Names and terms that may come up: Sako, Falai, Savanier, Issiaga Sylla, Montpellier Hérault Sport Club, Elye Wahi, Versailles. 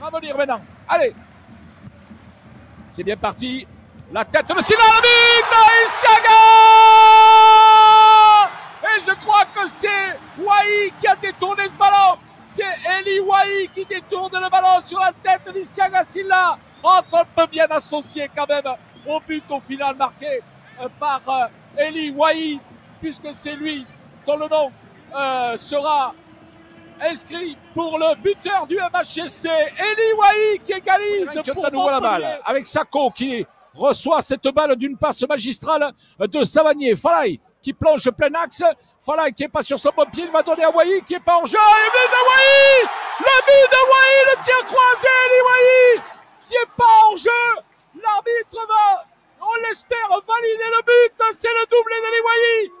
Revenir maintenant. Allez. C'est bien parti. La tête de Sylla, le but de Issiaga. Et je crois que c'est Wahi qui a détourné ce ballon. C'est Elye Wahi qui détourne le ballon sur la tête d'Issiaga Sylla. Encore un peu bien associé quand même au but au final marqué par Elye Wahi, puisque c'est lui dont le nom sera inscrit pour le buteur du MHSC. Elye Wahi qui égalise pour à nouveau la balle avec Sako qui reçoit cette balle d'une passe magistrale de Savanier. Falai qui plonge plein axe. Falai qui n'est pas sur son bon pied, il va donner à Wahi qui n'est pas en jeu. Et but de Wahi, le but de Wahi, le tir croisé. Elye Wahi qui n'est pas en jeu. L'arbitre va, on l'espère, valider le but. C'est le doublé d'Elye Wahi.